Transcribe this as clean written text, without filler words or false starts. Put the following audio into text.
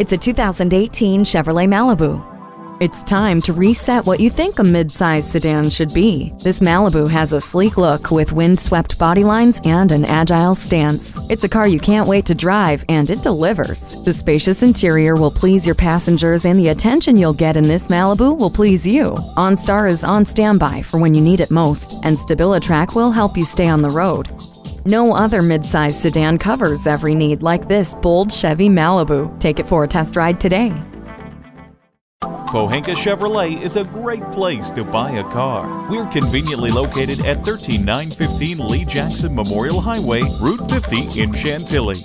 It's a 2018 Chevrolet Malibu. It's time to reset what you think a midsize sedan should be. This Malibu has a sleek look with wind-swept body lines and an agile stance. It's a car you can't wait to drive, and it delivers. The spacious interior will please your passengers, and the attention you'll get in this Malibu will please you. OnStar is on standby for when you need it most, and StabiliTrak will help you stay on the road. No other midsize sedan covers every need like this bold Chevy Malibu. Take it for a test ride today. Pohanka Chevrolet is a great place to buy a car. We're conveniently located at 13915 Lee Jackson Memorial Highway, Route 50 in Chantilly.